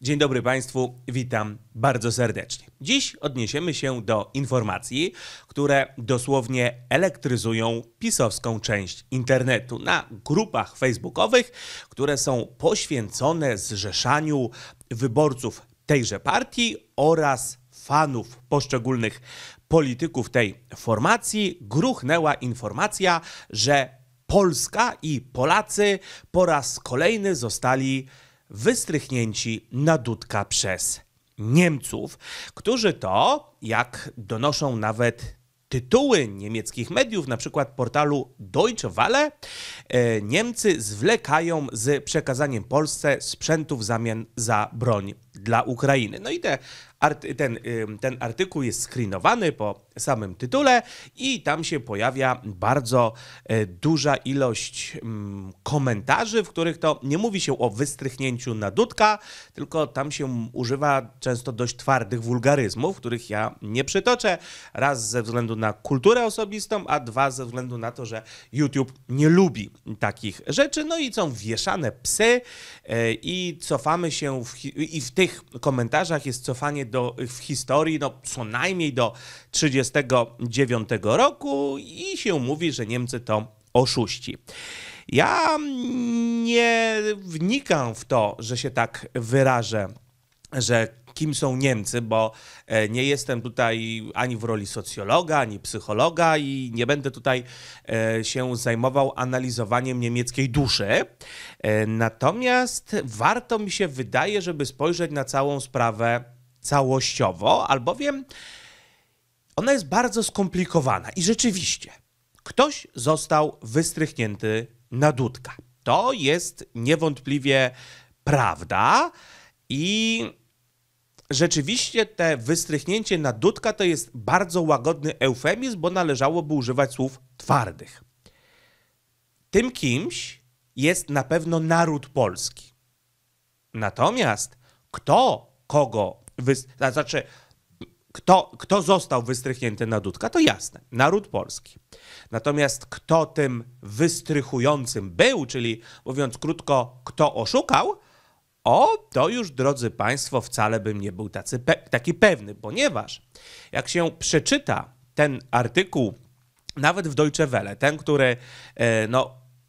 Dzień dobry Państwu, witam bardzo serdecznie. Dziś odniesiemy się do informacji, które dosłownie elektryzują pisowską część internetu na grupach facebookowych, które są poświęcone zrzeszaniu wyborców tejże partii oraz fanów poszczególnych polityków tej formacji. Gruchnęła informacja, że Polska i Polacy po raz kolejny zostali wystrychnięci na dudka przez Niemców, którzy to, jak donoszą nawet tytuły niemieckich mediów, na przykład portalu Deutsche Welle, Niemcy zwlekają z przekazaniem Polsce sprzętu w zamian za broń dla Ukrainy. No i ten artykuł jest screenowany po samym tytule i tam się pojawia bardzo duża ilość komentarzy, w których to nie mówi się o wystrychnięciu na dudka, tylko tam się używa często dość twardych wulgaryzmów, których ja nie przytoczę. Raz ze względu na kulturę osobistą, a dwa ze względu na to, że YouTube nie lubi takich rzeczy. No i są wieszane psy i cofamy się w tych komentarzach jest cofanie w historii, no co najmniej do 1939 roku i się mówi, że Niemcy to oszuści. Ja nie wnikam w to, że się tak wyrażę, że kim są Niemcy, bo nie jestem tutaj ani w roli socjologa, ani psychologa i nie będę tutaj się zajmował analizowaniem niemieckiej duszy. Natomiast warto mi się wydaje, żeby spojrzeć na całą sprawę całościowo, albowiem ona jest bardzo skomplikowana i rzeczywiście ktoś został wystrychnięty na dudka. To jest niewątpliwie prawda i rzeczywiście te wystrychnięcie na dudka to jest bardzo łagodny eufemizm, bo należałoby używać słów twardych. Tym kimś jest na pewno naród polski. Natomiast kto został wystrychnięty na dudka, to jasne, naród polski. Natomiast kto tym wystrychującym był, czyli mówiąc krótko, kto oszukał, to już, drodzy Państwo, wcale bym nie był taki pewny, ponieważ jak się przeczyta ten artykuł, nawet w Deutsche Welle, ten, który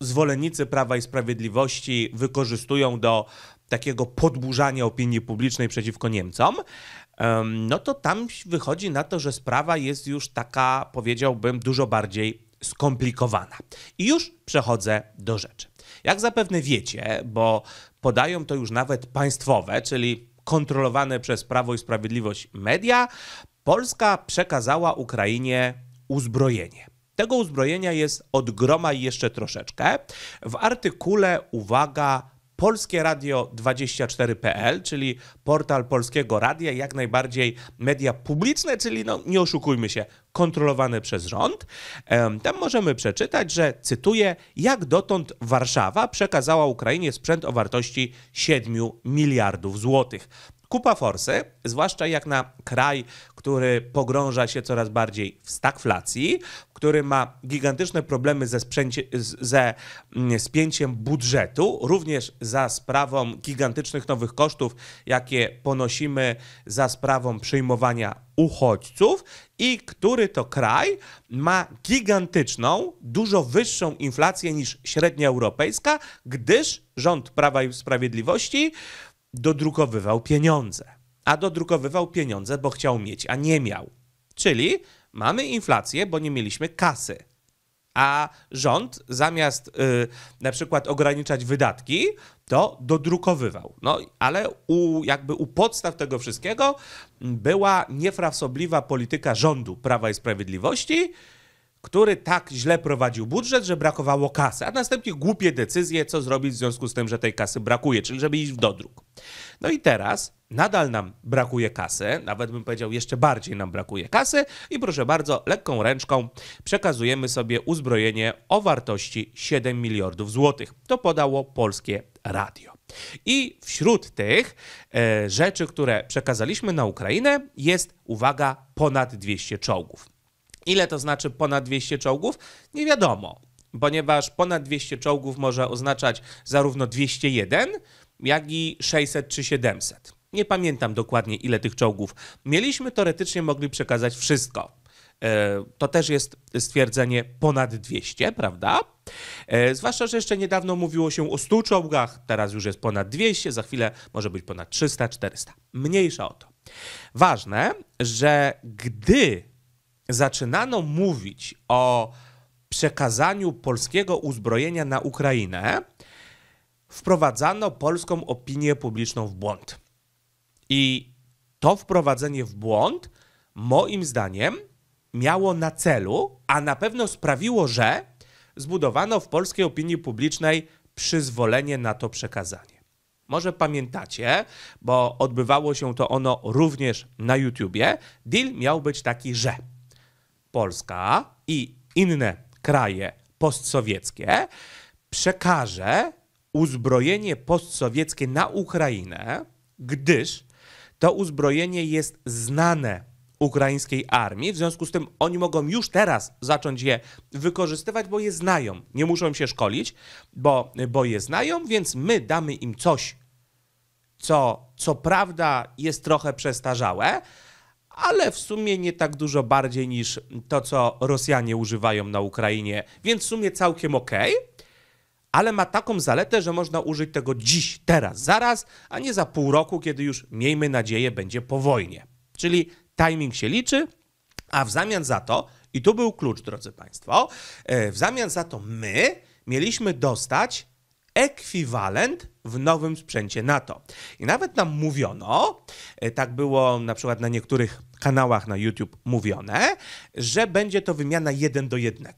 zwolennicy Prawa i Sprawiedliwości wykorzystują do takiego podburzania opinii publicznej przeciwko Niemcom, no to tam wychodzi na to, że sprawa jest już taka, powiedziałbym, dużo bardziej skomplikowana. I już przechodzę do rzeczy. Jak zapewne wiecie, bo podają to już nawet państwowe, czyli kontrolowane przez Prawo i Sprawiedliwość media, Polska przekazała Ukrainie uzbrojenie. Tego uzbrojenia jest od groma i jeszcze troszeczkę. W artykule, uwaga, Polskie Radio 24.pl, czyli portal Polskiego Radia, jak najbardziej media publiczne, czyli nie oszukujmy się, kontrolowane przez rząd. Tam możemy przeczytać, że cytuję, jak dotąd Warszawa przekazała Ukrainie sprzęt o wartości 7 miliardów złotych. Kupa forsy, zwłaszcza jak na kraj, który pogrąża się coraz bardziej w stagflacji, który ma gigantyczne problemy ze spięciem budżetu, również za sprawą gigantycznych nowych kosztów, jakie ponosimy za sprawą przyjmowania uchodźców i który to kraj ma gigantyczną, dużo wyższą inflację niż średnia europejska, gdyż rząd Prawa i Sprawiedliwości dodrukowywał pieniądze. A dodrukowywał pieniądze, bo chciał mieć, a nie miał. Czyli mamy inflację, bo nie mieliśmy kasy. A rząd zamiast na przykład ograniczać wydatki, to dodrukowywał. No ale jakby u podstaw tego wszystkiego była niefrasobliwa polityka rządu Prawa i Sprawiedliwości, który tak źle prowadził budżet, że brakowało kasy, a następnie głupie decyzje, co zrobić w związku z tym, że tej kasy brakuje, czyli żeby iść w dodruk. No i teraz nadal nam brakuje kasy, nawet bym powiedział, jeszcze bardziej nam brakuje kasy i proszę bardzo, lekką ręczką przekazujemy sobie uzbrojenie o wartości 7 miliardów złotych. To podało Polskie Radio. I wśród tych rzeczy, które przekazaliśmy na Ukrainę jest, uwaga, ponad 200 czołgów. Ile to znaczy ponad 200 czołgów? Nie wiadomo, ponieważ ponad 200 czołgów może oznaczać zarówno 201, jak i 600 czy 700. Nie pamiętam dokładnie, ile tych czołgów mieliśmy, teoretycznie mogli przekazać wszystko. To też jest stwierdzenie ponad 200, prawda? Zwłaszcza, że jeszcze niedawno mówiło się o 100 czołgach, teraz już jest ponad 200, za chwilę może być ponad 300, 400. Mniejsza o to. Ważne, że gdy zaczynano mówić o przekazaniu polskiego uzbrojenia na Ukrainę, wprowadzano polską opinię publiczną w błąd. I to wprowadzenie w błąd, moim zdaniem, miało na celu, a na pewno sprawiło, że zbudowano w polskiej opinii publicznej przyzwolenie na to przekazanie. Może pamiętacie, bo odbywało się to ono również na YouTubie, deal miał być taki, że Polska i inne kraje postsowieckie przekaże uzbrojenie postsowieckie na Ukrainę, gdyż to uzbrojenie jest znane ukraińskiej armii, w związku z tym oni mogą już teraz zacząć je wykorzystywać, bo je znają. Nie muszą się szkolić, bo je znają, więc my damy im coś, co prawda jest trochę przestarzałe, ale w sumie nie tak dużo bardziej niż to, co Rosjanie używają na Ukrainie, więc w sumie całkiem okej. Ale ma taką zaletę, że można użyć tego dziś, teraz, zaraz, a nie za pół roku, kiedy już, miejmy nadzieję, będzie po wojnie. Czyli timing się liczy, a w zamian za to, i tu był klucz, drodzy Państwo, w zamian za to my mieliśmy dostać ekwiwalent w nowym sprzęcie NATO. I nawet nam mówiono, tak było na przykład na niektórych kanałach na YouTube mówione, że będzie to wymiana 1:1.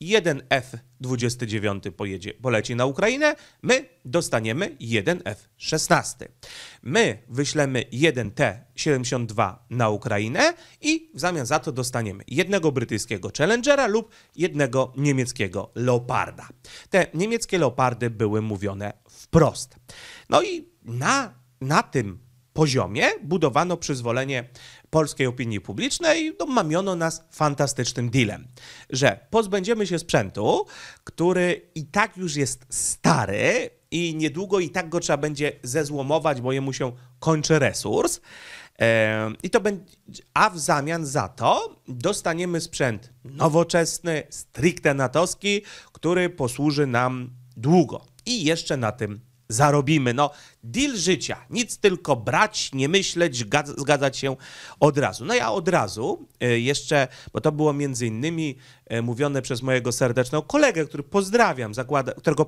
Jeden F-29 poleci na Ukrainę, my dostaniemy jeden F-16. My wyślemy jeden T-72 na Ukrainę i w zamian za to dostaniemy jednego brytyjskiego Challengera lub jednego niemieckiego Leoparda. Te niemieckie Leopardy były mówione wprost. No i na tym poziomie budowano przyzwolenie polskiej opinii publicznej, no, mamiono nas fantastycznym dealem, że pozbędziemy się sprzętu, który i tak już jest stary i niedługo i tak go trzeba będzie zezłomować, bo jemu się kończy resurs, a w zamian za to dostaniemy sprzęt nowoczesny, stricte natowski, który posłuży nam długo i jeszcze na tym zarobimy. No, deal życia. Nic tylko brać, nie myśleć, zgadzać się od razu. No ja od razu jeszcze, bo to było między innymi mówione przez mojego serdecznego kolegę, którego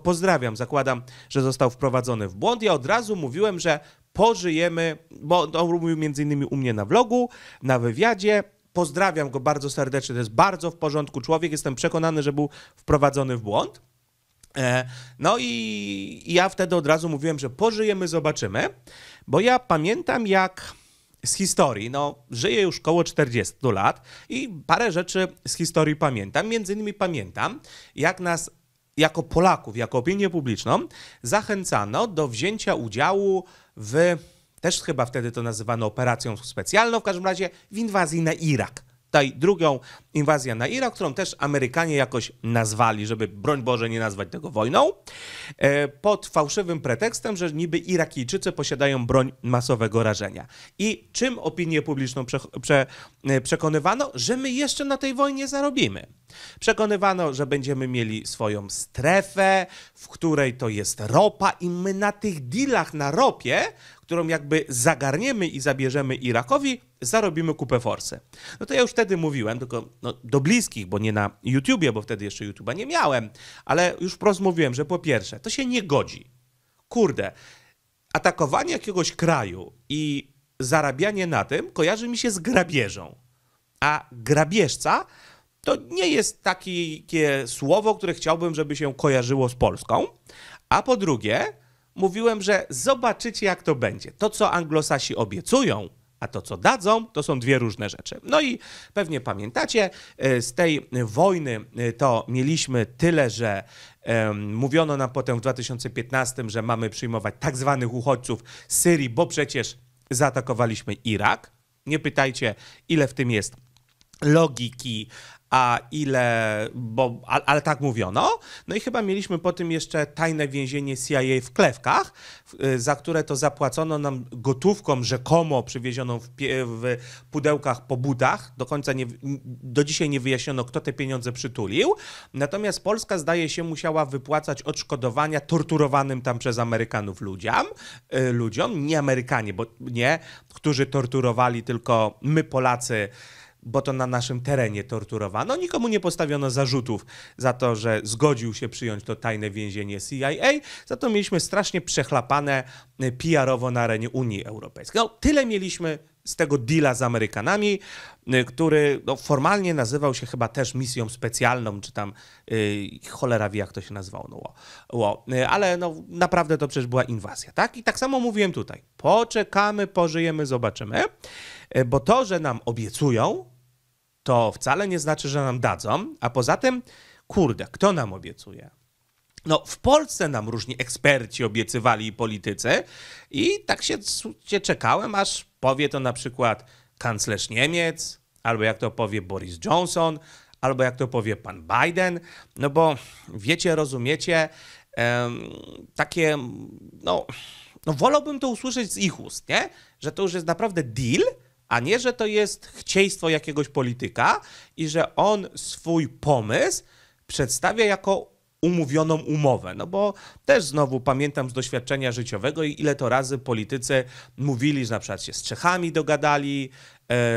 pozdrawiam, zakładam, że został wprowadzony w błąd. Ja od razu mówiłem, że pożyjemy, bo on mówił między innymi u mnie na vlogu, na wywiadzie. Pozdrawiam go bardzo serdecznie, to jest bardzo w porządku człowiek. Jestem przekonany, że był wprowadzony w błąd. No i ja wtedy od razu mówiłem, że pożyjemy, zobaczymy, bo ja pamiętam jak z historii, no żyję już koło 40 lat i parę rzeczy z historii pamiętam, między innymi pamiętam jak nas jako Polaków, jako opinię publiczną zachęcano do wzięcia udziału w, też chyba wtedy to nazywano operacją specjalną, w każdym razie w inwazji na Irak. Tutaj drugą inwazję na Irak, którą też Amerykanie jakoś nazwali, żeby broń Boże nie nazwać tego wojną, pod fałszywym pretekstem, że niby Irakijczycy posiadają broń masowego rażenia. I czym opinię publiczną przekonywano? Że my jeszcze na tej wojnie zarobimy. Przekonywano, że będziemy mieli swoją strefę, w której to jest ropa i my na tych dealach na ropie, którą jakby zagarniemy i zabierzemy Irakowi, zarobimy kupę forsy. No to ja już wtedy mówiłem, tylko no, do bliskich, bo nie na YouTubie, bo wtedy jeszcze YouTube'a nie miałem, ale już wprost mówiłem, że po pierwsze, to się nie godzi. Kurde, atakowanie jakiegoś kraju i zarabianie na tym kojarzy mi się z grabieżą, a grabieżca to nie jest takie słowo, które chciałbym, żeby się kojarzyło z Polską, a po drugie, mówiłem, że zobaczycie, jak to będzie. To, co Anglosasi obiecują, a to, co dadzą, to są dwie różne rzeczy. No i pewnie pamiętacie, z tej wojny to mieliśmy tyle, że mówiono nam potem w 2015, że mamy przyjmować tak zwanych uchodźców z Syrii, bo przecież zaatakowaliśmy Irak. Nie pytajcie, ile w tym jest logiki, a ile, ale tak mówiono. No i chyba mieliśmy po tym jeszcze tajne więzienie CIA w Klewkach, za które to zapłacono nam gotówką rzekomo przywiezioną w pudełkach po budach. Do końca do dzisiaj nie wyjaśniono, kto te pieniądze przytulił. Natomiast Polska, zdaje się, musiała wypłacać odszkodowania torturowanym tam przez Amerykanów ludziom, nie Amerykanie, bo nie, którzy torturowali, tylko my Polacy, bo to na naszym terenie torturowano. Nikomu nie postawiono zarzutów za to, że zgodził się przyjąć to tajne więzienie CIA. Za to mieliśmy strasznie przechlapane PR-owo na arenie Unii Europejskiej. No, tyle mieliśmy z tego deala z Amerykanami, który formalnie nazywał się chyba też misją specjalną, czy tam cholera wie, jak to się nazywało. Ale naprawdę to przecież była inwazja, tak? I tak samo mówiłem tutaj. Poczekamy, pożyjemy, zobaczymy. Bo to, że nam obiecują, to wcale nie znaczy, że nam dadzą. A poza tym, kurde, kto nam obiecuje? No, w Polsce nam różni eksperci obiecywali i politycy i tak się czekałem, aż powie to na przykład kanclerz Niemiec, albo jak to powie Boris Johnson, albo jak to powie pan Biden, no bo wiecie, rozumiecie, takie, wolałbym to usłyszeć z ich ust, nie? Że to już jest naprawdę deal, a nie, że to jest chcieństwo jakiegoś polityka i że on swój pomysł przedstawia jako umówioną umowę, no bo też znowu pamiętam z doświadczenia życiowego, ile to razy politycy mówili, że na przykład się z Czechami dogadali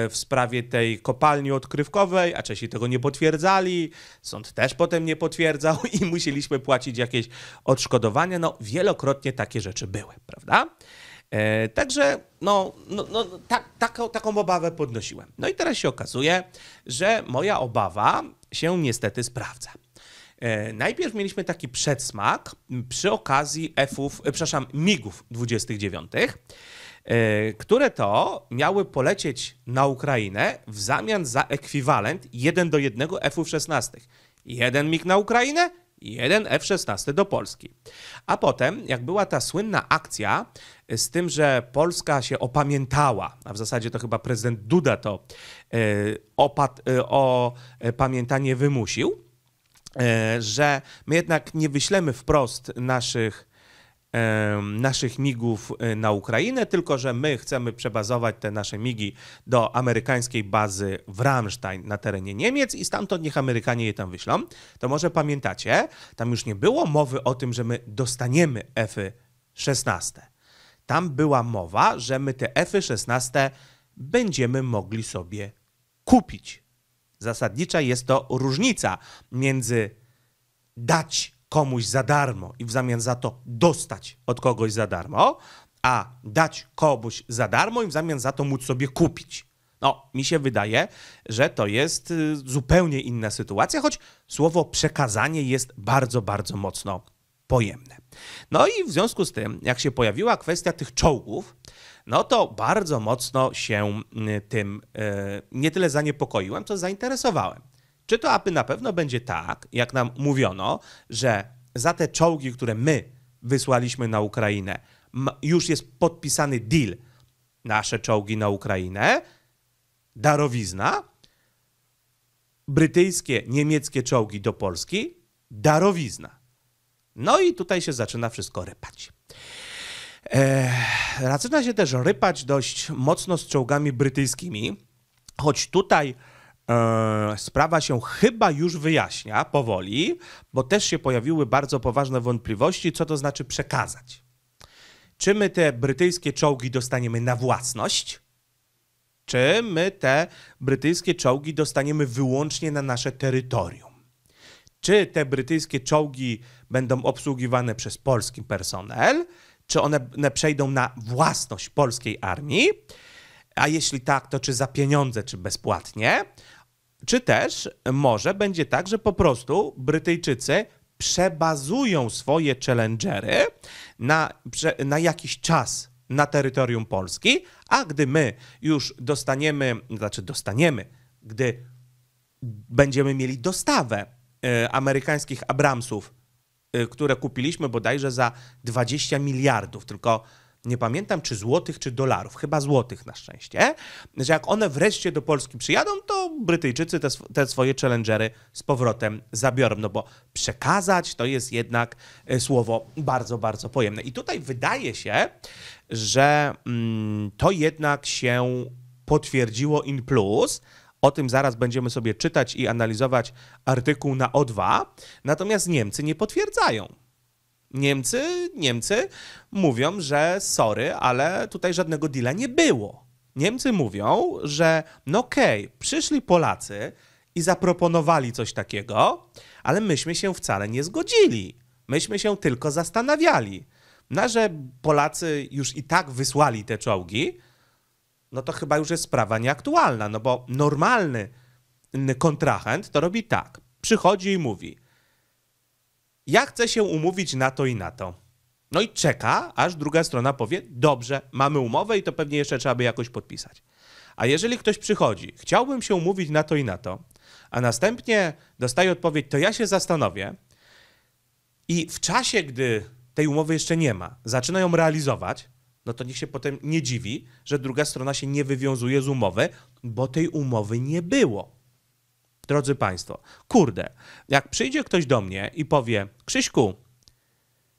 w sprawie tej kopalni odkrywkowej, a Czesi tego nie potwierdzali, sąd też potem nie potwierdzał i musieliśmy płacić jakieś odszkodowania, no wielokrotnie takie rzeczy były, prawda? Także taką obawę podnosiłem. No i teraz się okazuje, że moja obawa się niestety sprawdza. Najpierw mieliśmy taki przedsmak przy okazji MiG-ów 29, które to miały polecieć na Ukrainę w zamian za ekwiwalent 1:1 F-ów 16. Jeden MiG na Ukrainę, jeden F-16 do Polski. A potem, jak była ta słynna akcja z tym, że Polska się opamiętała, a w zasadzie to chyba prezydent Duda to opamiętanie wymusił, że my jednak nie wyślemy wprost naszych migów na Ukrainę, tylko że my chcemy przebazować te nasze migi do amerykańskiej bazy w Rammstein na terenie Niemiec i stamtąd niech Amerykanie je tam wyślą. To może pamiętacie, tam już nie było mowy o tym, że my dostaniemy F-16. Tam była mowa, że my te F-16 będziemy mogli sobie kupić. Zasadnicza jest to różnica między dać komuś za darmo i w zamian za to dostać od kogoś za darmo, a dać komuś za darmo i w zamian za to móc sobie kupić. No, mi się wydaje, że to jest zupełnie inna sytuacja, choć słowo przekazanie jest bardzo, bardzo mocno pojemne. No i w związku z tym, jak się pojawiła kwestia tych czołgów, no to bardzo mocno się tym nie tyle zaniepokoiłem, co zainteresowałem. Czy to aby na pewno będzie tak, jak nam mówiono, że za te czołgi, które my wysłaliśmy na Ukrainę, już jest podpisany deal, nasze czołgi na Ukrainę, darowizna, brytyjskie, niemieckie czołgi do Polski, darowizna. No i tutaj się zaczyna wszystko rypać. Zaczyna się też rypać dość mocno z czołgami brytyjskimi, choć tutaj sprawa się chyba już wyjaśnia powoli, bo też się pojawiły bardzo poważne wątpliwości, co to znaczy przekazać. Czy my te brytyjskie czołgi dostaniemy na własność, czy my te brytyjskie czołgi dostaniemy wyłącznie na nasze terytorium? Czy te brytyjskie czołgi będą obsługiwane przez polski personel, czy one przejdą na własność polskiej armii, a jeśli tak, to czy za pieniądze, czy bezpłatnie, czy też może będzie tak, że po prostu Brytyjczycy przebazują swoje Challengery na jakiś czas na terytorium Polski, a gdy my już gdy będziemy mieli dostawę amerykańskich Abramsów, które kupiliśmy bodajże za 20 miliardów, tylko nie pamiętam czy złotych, czy dolarów, chyba złotych na szczęście, że jak one wreszcie do Polski przyjadą, to Brytyjczycy te swoje Challengery z powrotem zabiorą, no bo przekazać to jest jednak słowo bardzo, bardzo pojemne. I tutaj wydaje się, że to jednak się potwierdziło in plus. O tym zaraz będziemy sobie czytać i analizować artykuł na O2. Natomiast Niemcy nie potwierdzają. Niemcy mówią, że sorry, ale tutaj żadnego deala nie było. Niemcy mówią, że no okej, przyszli Polacy i zaproponowali coś takiego, ale myśmy się wcale nie zgodzili. Myśmy się tylko zastanawiali. No, że Polacy już i tak wysłali te czołgi, no to chyba już jest sprawa nieaktualna, no bo normalny kontrahent to robi tak. Przychodzi i mówi, ja chcę się umówić na to i na to. No i czeka, aż druga strona powie, dobrze, mamy umowę i to pewnie jeszcze trzeba by jakoś podpisać. A jeżeli ktoś przychodzi, chciałbym się umówić na to i na to, a następnie dostaje odpowiedź, to ja się zastanowię i w czasie, gdy tej umowy jeszcze nie ma, zaczyna ją realizować, no to niech się potem nie dziwi, że druga strona się nie wywiązuje z umowy, bo tej umowy nie było. Drodzy Państwo, kurde, jak przyjdzie ktoś do mnie i powie, Krzyśku,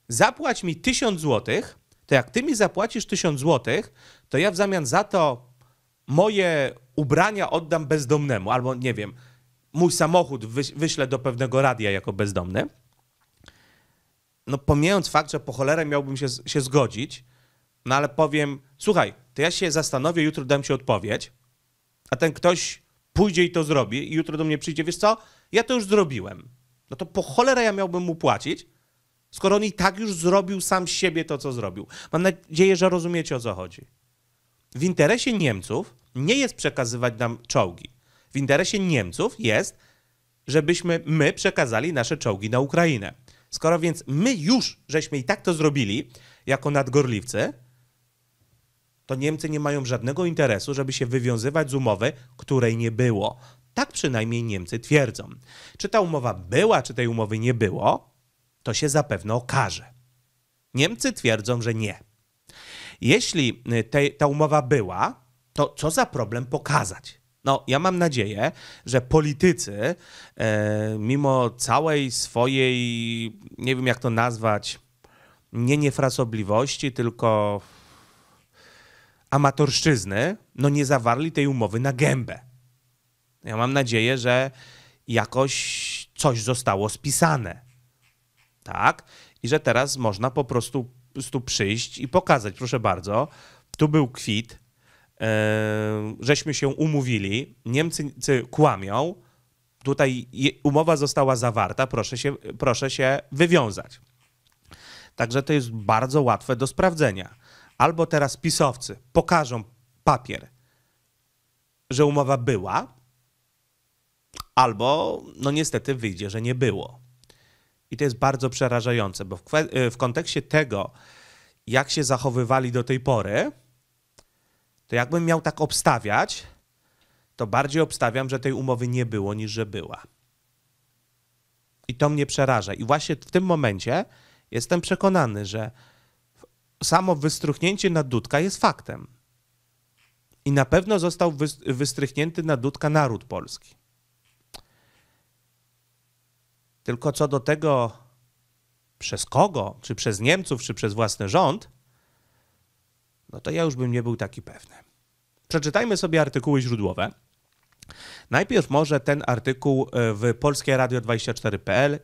zapłać mi 1000 złotych, to jak ty mi zapłacisz 1000 złotych, to ja w zamian za to moje ubrania oddam bezdomnemu, albo nie wiem, mój samochód wyślę do pewnego radia jako bezdomny. No pomijając fakt, że po cholerę miałbym się zgodzić, no ale powiem, słuchaj, to ja się zastanowię, jutro dam ci odpowiedź, a ten ktoś pójdzie i to zrobi i jutro do mnie przyjdzie, wiesz co, ja to już zrobiłem. No to po cholerę ja miałbym mu płacić, skoro on i tak już zrobił sam siebie to, co zrobił. Mam nadzieję, że rozumiecie, o co chodzi. W interesie Niemców nie jest przekazywać nam czołgi. W interesie Niemców jest, żebyśmy my przekazali nasze czołgi na Ukrainę. Skoro więc my już, żeśmy i tak to zrobili, jako nadgorliwcy, to Niemcy nie mają żadnego interesu, żeby się wywiązywać z umowy, której nie było. Tak przynajmniej Niemcy twierdzą. Czy ta umowa była, czy tej umowy nie było, to się zapewne okaże. Niemcy twierdzą, że nie. Jeśli ta umowa była, to co za problem pokazać? No, ja mam nadzieję, że politycy, mimo całej swojej, nie wiem jak to nazwać, nie niefrasobliwości, tylko amatorszczyzny, no nie zawarli tej umowy na gębę. Ja mam nadzieję, że jakoś coś zostało spisane, tak? I że teraz można po prostu przyjść i pokazać, proszę bardzo, tu był kwit, żeśmy się umówili, Niemcy kłamią, tutaj umowa została zawarta, proszę się wywiązać. Także to jest bardzo łatwe do sprawdzenia. Albo teraz pisowcy pokażą papier, że umowa była, albo no niestety wyjdzie, że nie było. I to jest bardzo przerażające, bo w kontekście tego, jak się zachowywali do tej pory, to jakbym miał tak obstawiać, to bardziej obstawiam, że tej umowy nie było, niż że była. I to mnie przeraża. I właśnie w tym momencie jestem przekonany, że samo wystrychnięcie Nadudka jest faktem. I na pewno został wystrychnięty Nadudka naród polski. Tylko co do tego, przez kogo, czy przez Niemców, czy przez własny rząd, no to ja już bym nie był taki pewny. Przeczytajmy sobie artykuły źródłowe. Najpierw może ten artykuł w Polskie Radio 24.pl,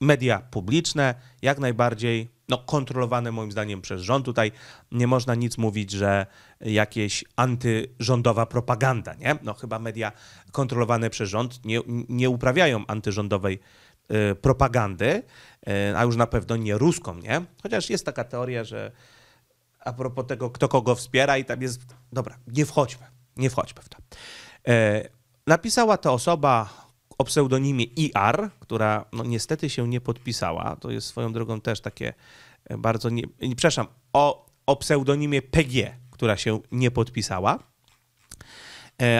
media publiczne, jak najbardziej no, kontrolowane moim zdaniem przez rząd. Tutaj nie można nic mówić, że jakieś antyrządowa propaganda, nie? No chyba media kontrolowane przez rząd nie uprawiają antyrządowej propagandy, a już na pewno nie ruską, nie? Chociaż jest taka teoria, że a propos tego, kto kogo wspiera i tam jest... Dobra, nie wchodźmy w to. Napisała ta osoba o pseudonimie IR, która no, niestety się nie podpisała. To jest swoją drogą też takie bardzo... Przepraszam, o pseudonimie PG, która się nie podpisała.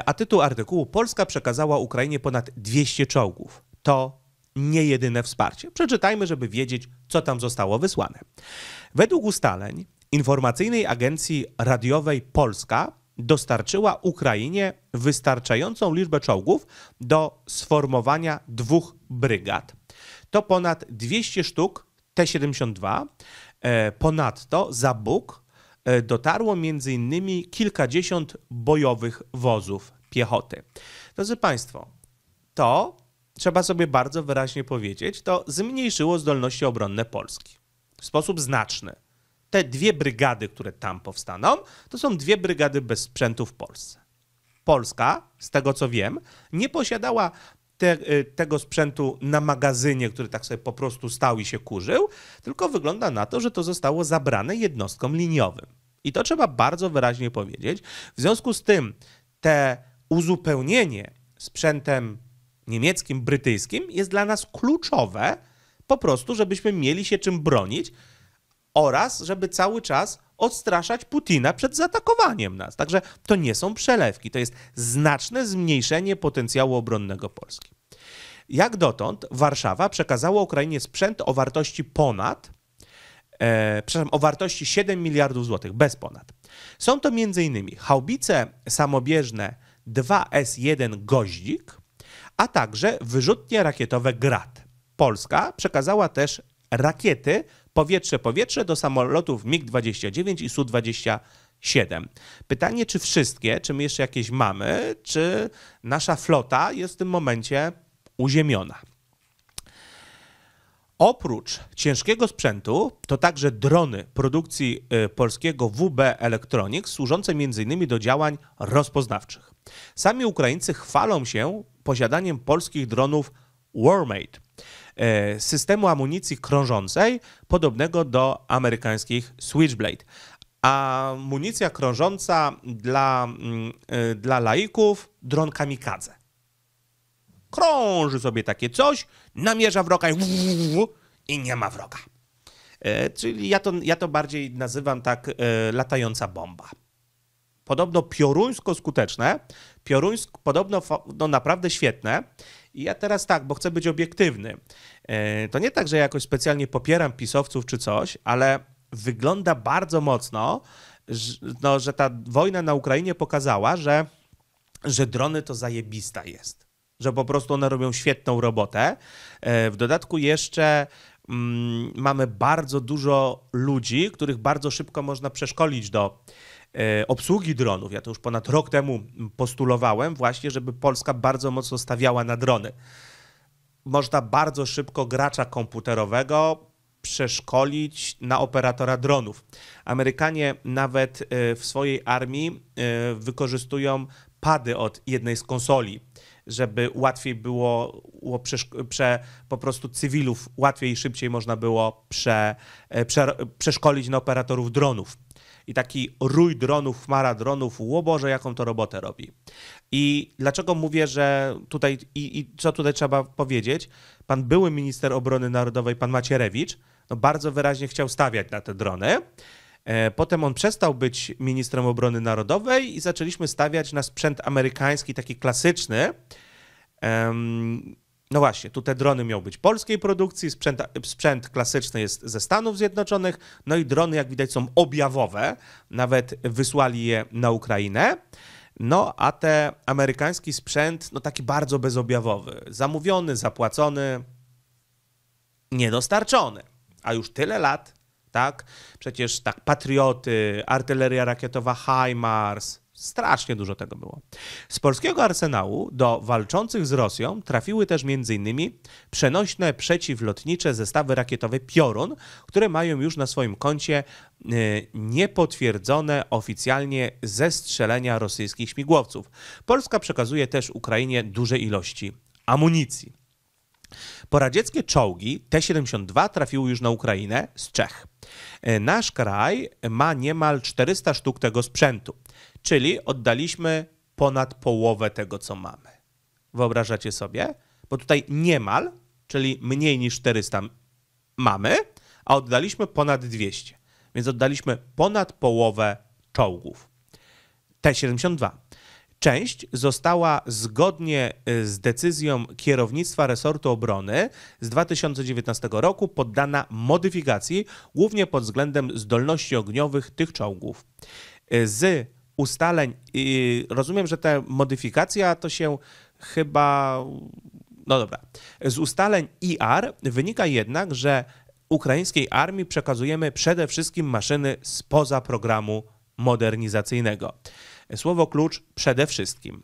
A tytuł artykułu Polska przekazała Ukrainie ponad 200 czołgów. To nie jedyne wsparcie. Przeczytajmy, żeby wiedzieć, co tam zostało wysłane. Według ustaleń Informacyjnej Agencji Radiowej Polska dostarczyła Ukrainie wystarczającą liczbę czołgów do sformowania 2 brygad. To ponad 200 sztuk T-72. Ponadto za Buk dotarło m.in. kilkadziesiąt bojowych wozów piechoty. Drodzy Państwo, to, trzeba sobie bardzo wyraźnie powiedzieć, to zmniejszyło zdolności obronne Polski w sposób znaczny. Te 2 brygady, które tam powstaną, to są 2 brygady bez sprzętu w Polsce. Polska, z tego co wiem, nie posiadała tego sprzętu na magazynie, który tak sobie po prostu stał i się kurzył, tylko wygląda na to, że to zostało zabrane jednostkom liniowym. I to trzeba bardzo wyraźnie powiedzieć. W związku z tym te uzupełnienie sprzętem niemieckim, brytyjskim jest dla nas kluczowe, po prostu, żebyśmy mieli się czym bronić oraz żeby cały czas odstraszać Putina przed zaatakowaniem nas. Także to nie są przelewki, to jest znaczne zmniejszenie potencjału obronnego Polski. Jak dotąd Warszawa przekazała Ukrainie sprzęt o wartości o wartości 7 miliardów złotych, bez ponad. Są to m.in. haubice samobieżne 2S1 Goździk, a także wyrzutnie rakietowe Grad. Polska przekazała też rakiety powietrze-powietrze do samolotów MiG-29 i Su-27. Pytanie, czy wszystkie, czy my jeszcze jakieś mamy, czy nasza flota jest w tym momencie uziemiona. Oprócz ciężkiego sprzętu, to także drony produkcji polskiego WB Electronics, służące m.in. do działań rozpoznawczych. Sami Ukraińcy chwalą się posiadaniem polskich dronów WarMate, systemu amunicji krążącej podobnego do amerykańskich Switchblade. Amunicja krążąca dla laików, dron kamikadze. Krąży sobie takie coś, namierza wroga i nie ma wroga. Czyli ja to bardziej nazywam tak latająca bomba. Podobno pioruńsko skuteczne, podobno no naprawdę świetne. I ja teraz tak, bo chcę być obiektywny. To nie tak, że ja jakoś specjalnie popieram pisowców czy coś, ale wygląda bardzo mocno, że ta wojna na Ukrainie pokazała, że drony to zajebista jest. Że po prostu one robią świetną robotę. W dodatku jeszcze mamy bardzo dużo ludzi, których bardzo szybko można przeszkolić do obsługi dronów. Ja to już ponad rok temu postulowałem właśnie, żeby Polska bardzo mocno stawiała na drony. Można bardzo szybko gracza komputerowego przeszkolić na operatora dronów. Amerykanie nawet w swojej armii wykorzystują pady od jednej z konsoli, żeby łatwiej było po prostu cywilów łatwiej i szybciej można było przeszkolić na operatorów dronów. I taki rój dronów, chmara dronów, łoboże, jaką to robotę robi. I dlaczego mówię, że tutaj, i co tutaj trzeba powiedzieć, pan były minister obrony narodowej, pan Macierewicz, no bardzo wyraźnie chciał stawiać na te drony. Potem on przestał być ministrem obrony narodowej i zaczęliśmy stawiać na sprzęt amerykański, taki klasyczny. No właśnie, tu te drony miały być polskiej produkcji, sprzęt klasyczny jest ze Stanów Zjednoczonych, no i drony, jak widać, są objawowe, nawet wysłali je na Ukrainę. No a te amerykański sprzęt, no taki bardzo bezobjawowy, zamówiony, zapłacony, niedostarczony, a już tyle lat, tak? Przecież tak, patrioty, artyleria rakietowa HIMARS, strasznie dużo tego było. Z polskiego arsenału do walczących z Rosją trafiły też m.in. przenośne przeciwlotnicze zestawy rakietowe Piorun, które mają już na swoim koncie niepotwierdzone oficjalnie zestrzelenia rosyjskich śmigłowców. Polska przekazuje też Ukrainie duże ilości amunicji. Poradzieckie czołgi T-72 trafiły już na Ukrainę z Czech. Nasz kraj ma niemal 400 sztuk tego sprzętu, czyli oddaliśmy ponad połowę tego, co mamy. Wyobrażacie sobie? Bo tutaj niemal, czyli mniej niż 400 mamy, a oddaliśmy ponad 200. Więc oddaliśmy ponad połowę czołgów T-72. część została zgodnie z decyzją kierownictwa resortu obrony z 2019 roku poddana modyfikacji, głównie pod względem zdolności ogniowych tych czołgów. Z ustaleń, rozumiem, że ta modyfikacja to się chyba... No dobra. Z ustaleń IR wynika jednak, że ukraińskiej armii przekazujemy przede wszystkim maszyny spoza programu modernizacyjnego. Słowo klucz przede wszystkim,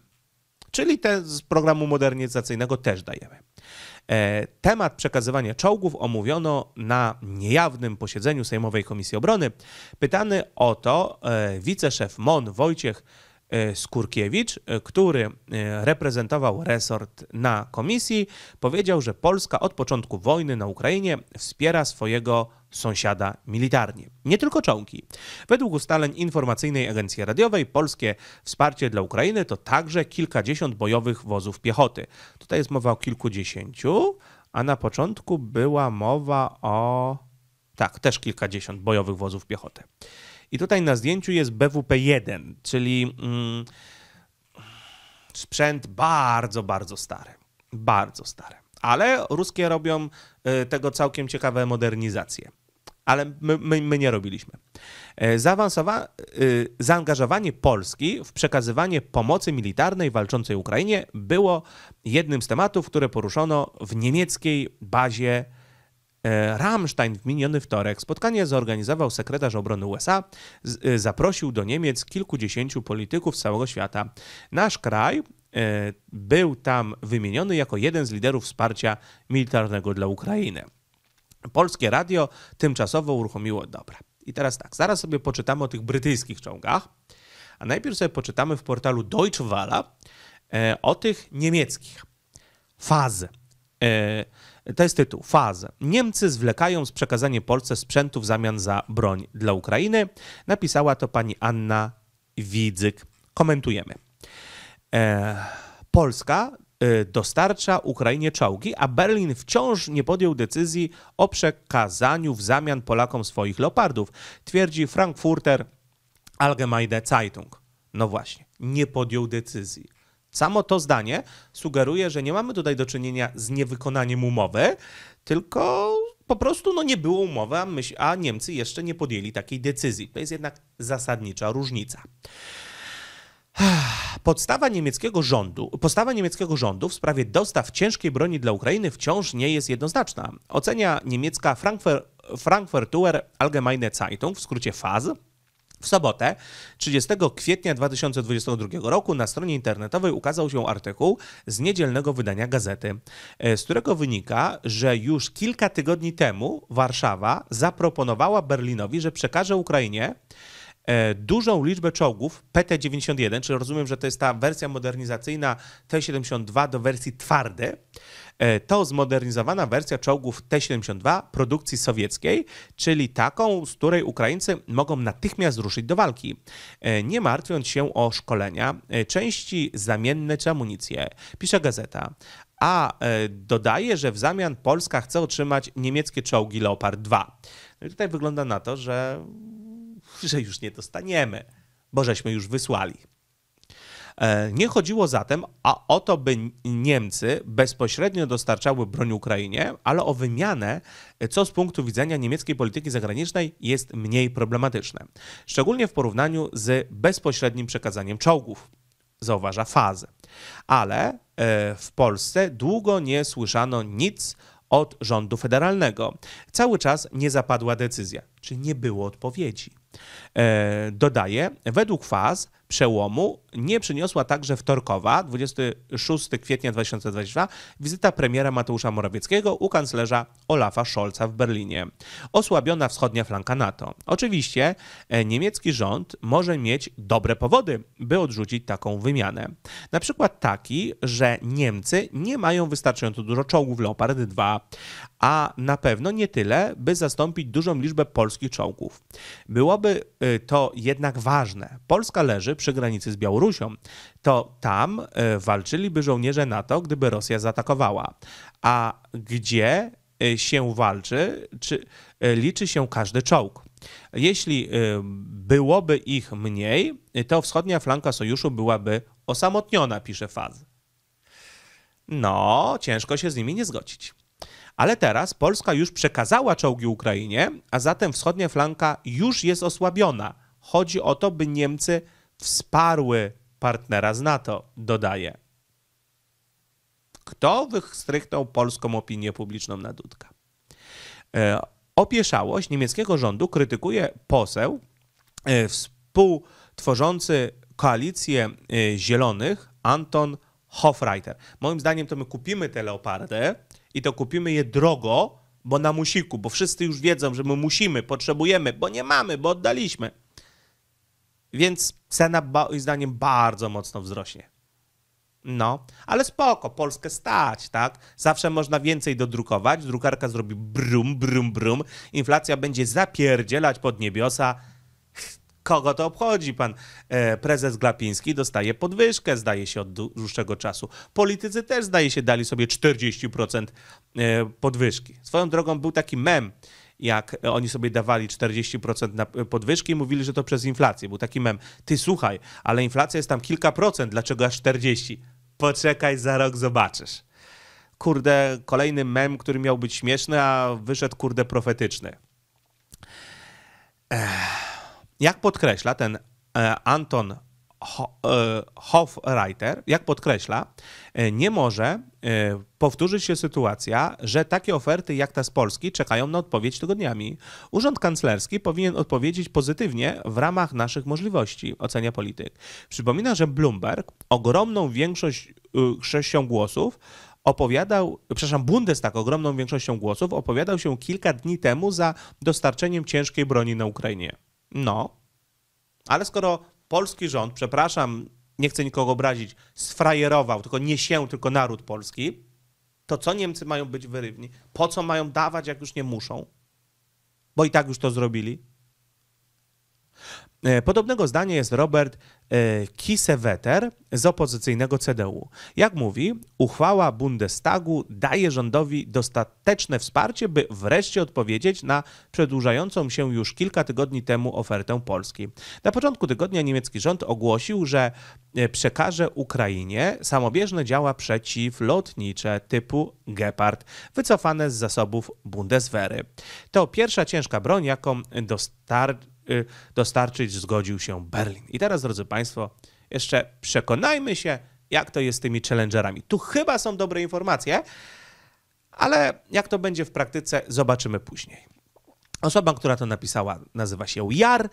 czyli te z programu modernizacyjnego też dajemy. Temat przekazywania czołgów omówiono na niejawnym posiedzeniu Sejmowej Komisji Obrony. Pytany o to wiceszef MON Wojciech Skurkiewicz, który reprezentował resort na komisji, powiedział, że Polska od początku wojny na Ukrainie wspiera swojego sąsiada militarnie. Nie tylko czołgi. Według ustaleń Informacyjnej Agencji Radiowej polskie wsparcie dla Ukrainy to także kilkadziesiąt bojowych wozów piechoty. Tutaj jest mowa o kilkudziesięciu, a na początku była mowa o... Tak, też kilkadziesiąt bojowych wozów piechoty. I tutaj na zdjęciu jest BWP-1, czyli sprzęt bardzo, bardzo stary. Bardzo stary. Ale ruskie robią tego całkiem ciekawe modernizacje. Ale my nie robiliśmy. Zaangażowanie Polski w przekazywanie pomocy militarnej walczącej Ukrainie było jednym z tematów, które poruszono w niemieckiej bazie Rammstein w miniony wtorek. Spotkanie zorganizował sekretarz obrony USA. Zaprosił do Niemiec kilkudziesięciu polityków z całego świata. Nasz kraj był tam wymieniony jako jeden z liderów wsparcia militarnego dla Ukrainy. Polskie radio tymczasowo uruchomiło... Dobra. I teraz tak, zaraz sobie poczytamy o tych brytyjskich czołgach, a najpierw sobie poczytamy w portalu Deutsche Welle o tych niemieckich. Fazy. To jest tytuł. Faz. Niemcy zwlekają z przekazaniem Polsce sprzętu w zamian za broń dla Ukrainy. Napisała to pani Anna Widzyk. Komentujemy. Polska dostarcza Ukrainie czołgi, a Berlin wciąż nie podjął decyzji o przekazaniu w zamian Polakom swoich leopardów, twierdzi Frankfurter Allgemeine Zeitung. No właśnie, nie podjął decyzji. Samo to zdanie sugeruje, że nie mamy tutaj do czynienia z niewykonaniem umowy, tylko po prostu no, nie było umowy, a Niemcy jeszcze nie podjęli takiej decyzji. To jest jednak zasadnicza różnica. Postawa niemieckiego rządu w sprawie dostaw ciężkiej broni dla Ukrainy wciąż nie jest jednoznaczna. Ocenia niemiecka Frankfurter Allgemeine Zeitung, w skrócie FAZ, w sobotę, 30 kwietnia 2022 roku na stronie internetowej ukazał się artykuł z niedzielnego wydania gazety, z którego wynika, że już kilka tygodni temu Warszawa zaproponowała Berlinowi, że przekaże Ukrainie dużą liczbę czołgów PT-91, czyli rozumiem, że to jest ta wersja modernizacyjna T-72 do wersji twardej. To zmodernizowana wersja czołgów T-72 produkcji sowieckiej, czyli taką, z której Ukraińcy mogą natychmiast ruszyć do walki, nie martwiąc się o szkolenia, części zamienne czy amunicję, pisze gazeta. A dodaje, że w zamian Polska chce otrzymać niemieckie czołgi Leopard 2. No i tutaj wygląda na to, że już nie dostaniemy, bo żeśmy już wysłali. Nie chodziło zatem o to, by Niemcy bezpośrednio dostarczały broń Ukrainie, ale o wymianę, co z punktu widzenia niemieckiej polityki zagranicznej jest mniej problematyczne. Szczególnie w porównaniu z bezpośrednim przekazaniem czołgów, zauważa Faz. Ale w Polsce długo nie słyszano nic od rządu federalnego. Cały czas nie zapadła decyzja, czyli nie było odpowiedzi. Dodaje, według Faz przełomu nie przyniosła także wtorkowa, 26 kwietnia 2022, wizyta premiera Mateusza Morawieckiego u kanclerza Olafa Scholza w Berlinie. Osłabiona wschodnia flanka NATO. Oczywiście niemiecki rząd może mieć dobre powody, by odrzucić taką wymianę. Na przykład taki, że Niemcy nie mają wystarczająco dużo czołgów Leopard 2, a na pewno nie tyle, by zastąpić dużą liczbę polskich czołgów. Byłoby to jednak ważne. Polska leży przy granicy z Białorusią. To tam walczyliby żołnierze NATO, gdyby Rosja zaatakowała. A gdzie się walczy, liczy się każdy czołg. Jeśli byłoby ich mniej, to wschodnia flanka sojuszu byłaby osamotniona, pisze Faz. No, ciężko się z nimi nie zgodzić. Ale teraz Polska już przekazała czołgi Ukrainie, a zatem wschodnia flanka już jest osłabiona. Chodzi o to, by Niemcy wsparły partnera z NATO, dodaje. Kto wystrychnął polską opinię publiczną na Dudka? Opieszałość niemieckiego rządu krytykuje poseł współtworzący koalicję zielonych Anton Hoffreiter. Moim zdaniem to my kupimy te Leopardy i to kupimy je drogo, bo na musiku, bo wszyscy już wiedzą, że my musimy, potrzebujemy, bo nie mamy, bo oddaliśmy. Więc cena moim zdaniem bardzo mocno wzrośnie. No, ale spoko, Polskę stać, tak? Zawsze można więcej dodrukować, drukarka zrobi brum, brum, brum, inflacja będzie zapierdzielać pod niebiosa. Kogo to obchodzi? Pan prezes Glapiński dostaje podwyżkę, zdaje się, od dłuższego czasu. Politycy też, zdaje się, dali sobie 40% podwyżki. Swoją drogą był taki mem, jak oni sobie dawali 40% na podwyżki i mówili, że to przez inflację. Był taki mem, ty słuchaj, ale inflacja jest tam kilka procent, dlaczego aż 40? Poczekaj, za rok zobaczysz. Kurde, kolejny mem, który miał być śmieszny, a wyszedł, kurde, profetyczny. Jak podkreśla ten Anton Hoffreiter, jak podkreśla, nie może powtórzyć się sytuacja, że takie oferty jak ta z Polski czekają na odpowiedź tygodniami. Urząd kanclerski powinien odpowiedzieć pozytywnie w ramach naszych możliwości, ocenia polityk. Przypomina, że Bloomberg ogromną większością głosów opowiadał, przepraszam, Bundestag ogromną większością głosów opowiadał się kilka dni temu za dostarczeniem ciężkiej broni na Ukrainie. No, ale skoro polski rząd, przepraszam, nie chcę nikogo obrazić, sfrajerował, tylko nie się, tylko naród polski, to co Niemcy mają być wyrywni? Po co mają dawać, jak już nie muszą? Bo i tak już to zrobili. Podobnego zdania jest Robert Kisewetter z opozycyjnego CDU. Jak mówi, uchwała Bundestagu daje rządowi dostateczne wsparcie, by wreszcie odpowiedzieć na przedłużającą się już kilka tygodni temu ofertę Polski. Na początku tygodnia niemiecki rząd ogłosił, że przekaże Ukrainie samobieżne działa przeciwlotnicze typu Gepard, wycofane z zasobów Bundeswehry. To pierwsza ciężka broń, jaką dostarczyć zgodził się Berlin. I teraz, drodzy Państwo, jeszcze przekonajmy się, jak to jest z tymi Challengerami. Tu chyba są dobre informacje, ale jak to będzie w praktyce, zobaczymy później. Osoba, która to napisała, nazywa się Jar.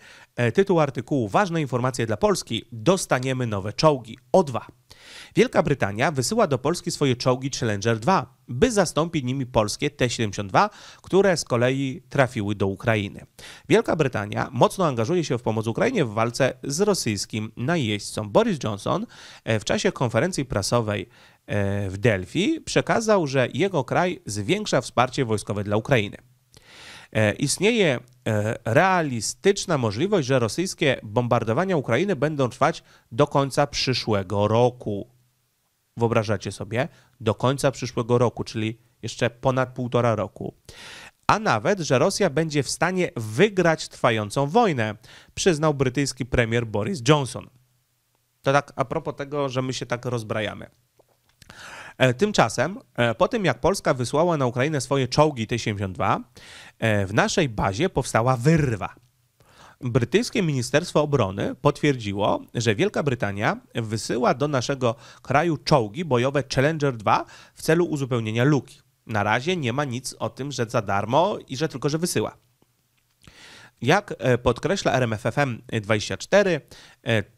Tytuł artykułu: Ważne informacje dla Polski. Dostaniemy nowe czołgi. O2. Wielka Brytania wysyła do Polski swoje czołgi Challenger 2, by zastąpić nimi polskie T-72, które z kolei trafiły do Ukrainy. Wielka Brytania mocno angażuje się w pomoc Ukrainie w walce z rosyjskim najeźdźcą. Boris Johnson w czasie konferencji prasowej w Delphi przekazał, że jego kraj zwiększa wsparcie wojskowe dla Ukrainy. Istnieje realistyczna możliwość, że rosyjskie bombardowania Ukrainy będą trwać do końca przyszłego roku. Wyobrażacie sobie? Do końca przyszłego roku, czyli jeszcze ponad 1,5 roku. A nawet, że Rosja będzie w stanie wygrać trwającą wojnę, przyznał brytyjski premier Boris Johnson. To tak a propos tego, że my się tak rozbrajamy. Tymczasem, po tym jak Polska wysłała na Ukrainę swoje czołgi T-72, w naszej bazie powstała wyrwa. Brytyjskie Ministerstwo Obrony potwierdziło, że Wielka Brytania wysyła do naszego kraju czołgi bojowe Challenger 2 w celu uzupełnienia luki. Na razie nie ma nic o tym, że za darmo i że tylko, że wysyła. Jak podkreśla RMF FM 24,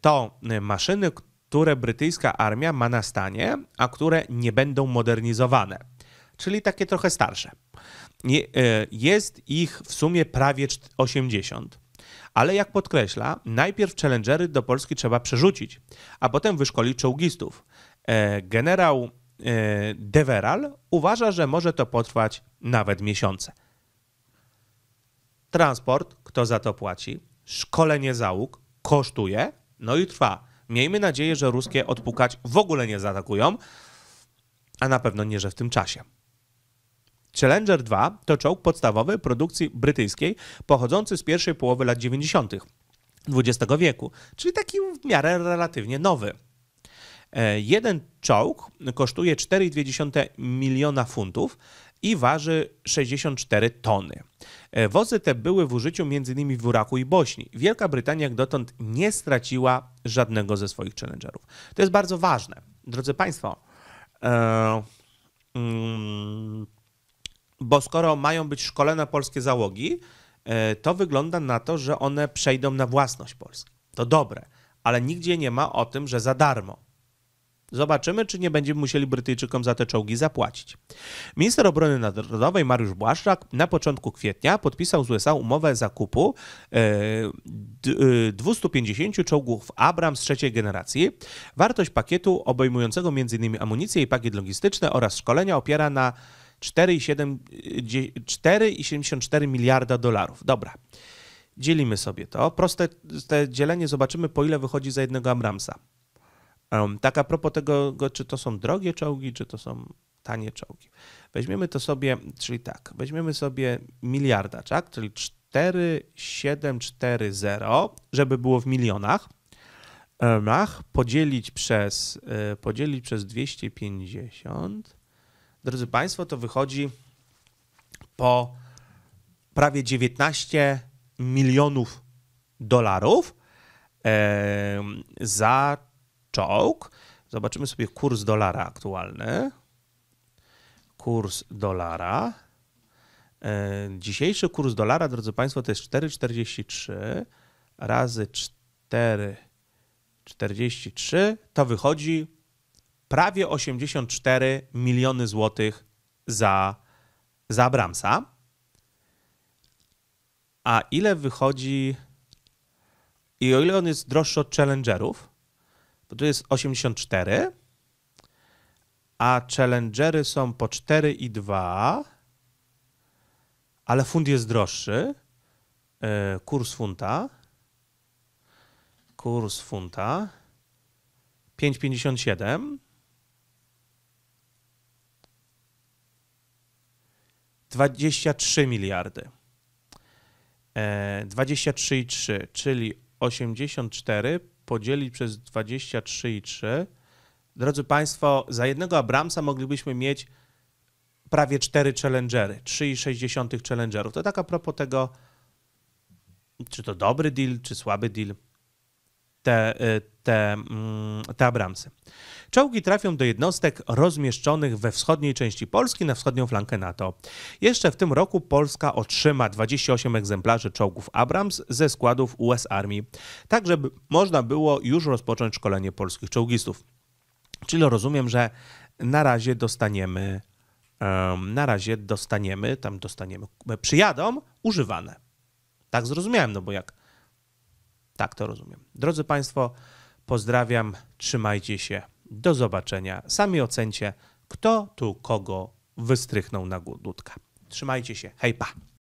to maszyny, które brytyjska armia ma na stanie, a które nie będą modernizowane, czyli takie trochę starsze. Jest ich w sumie prawie 80, ale jak podkreśla, najpierw Challengery do Polski trzeba przerzucić, a potem wyszkolić czołgistów. Generał Deveral uważa, że może to potrwać nawet miesiące. Transport, kto za to płaci, szkolenie załóg kosztuje, no i trwa. Miejmy nadzieję, że ruskie odpukać w ogóle nie zaatakują, a na pewno nie, że w tym czasie. Challenger 2 to czołg podstawowy produkcji brytyjskiej pochodzący z pierwszej połowy lat 90. XX wieku, czyli taki w miarę relatywnie nowy. Jeden czołg kosztuje 4,2 miliona funtów i waży 64 tony. Wozy te były w użyciu m.in. w Iraku i Bośni. Wielka Brytania jak dotąd nie straciła żadnego ze swoich Challengerów. To jest bardzo ważne. Drodzy Państwo, bo skoro mają być szkolone polskie załogi, to wygląda na to, że one przejdą na własność Polski. To dobre, ale nigdzie nie ma o tym, że za darmo. Zobaczymy, czy nie będziemy musieli Brytyjczykom za te czołgi zapłacić. Minister Obrony Narodowej Mariusz Błaszczak na początku kwietnia podpisał z USA umowę zakupu 250 czołgów Abrams trzeciej generacji. Wartość pakietu obejmującego m.in. amunicję i pakiet logistyczny oraz szkolenia opiera na 4,74 miliarda dolarów. Dobra, dzielimy sobie to. Proste te dzielenie, zobaczymy po ile wychodzi za jednego Abramsa. Tak a propos tego, czy to są drogie czołgi, czy to są tanie czołgi. Weźmiemy to sobie, czyli tak, weźmiemy sobie miliarda, tak? Czyli 4,740, żeby było w milionach, podzielić przez 250. Drodzy Państwo, to wychodzi po prawie 19 milionów dolarów za czołg. Zobaczymy sobie kurs dolara aktualny. Kurs dolara. Dzisiejszy kurs dolara, drodzy Państwo, to jest 4,43 razy 4,43. To wychodzi prawie 84 miliony złotych za Abramsa. A ile wychodzi i o ile on jest droższy od Challengerów? Bo tu jest 84, a Challengery są po 4,2, ale funt jest droższy. Kurs funta 5,57. 23 miliardy. 23,3, czyli 84 podzielić przez 23,3. Drodzy Państwo, za jednego Abramsa moglibyśmy mieć prawie 4 Challengery, 3,6 Challengerów. To tak a propos tego, czy to dobry deal, czy słaby deal, te Abramsy. Czołgi trafią do jednostek rozmieszczonych we wschodniej części Polski na wschodnią flankę NATO. Jeszcze w tym roku Polska otrzyma 28 egzemplarzy czołgów Abrams ze składów US Army, tak żeby można było już rozpocząć szkolenie polskich czołgistów. Czyli rozumiem, że na razie dostaniemy, przyjadą używane. Tak zrozumiałem, no bo jak tak to rozumiem. Drodzy Państwo, pozdrawiam, trzymajcie się, do zobaczenia. Sami ocencie, kto tu kogo wystrychnął na głódkę. Trzymajcie się, hej pa!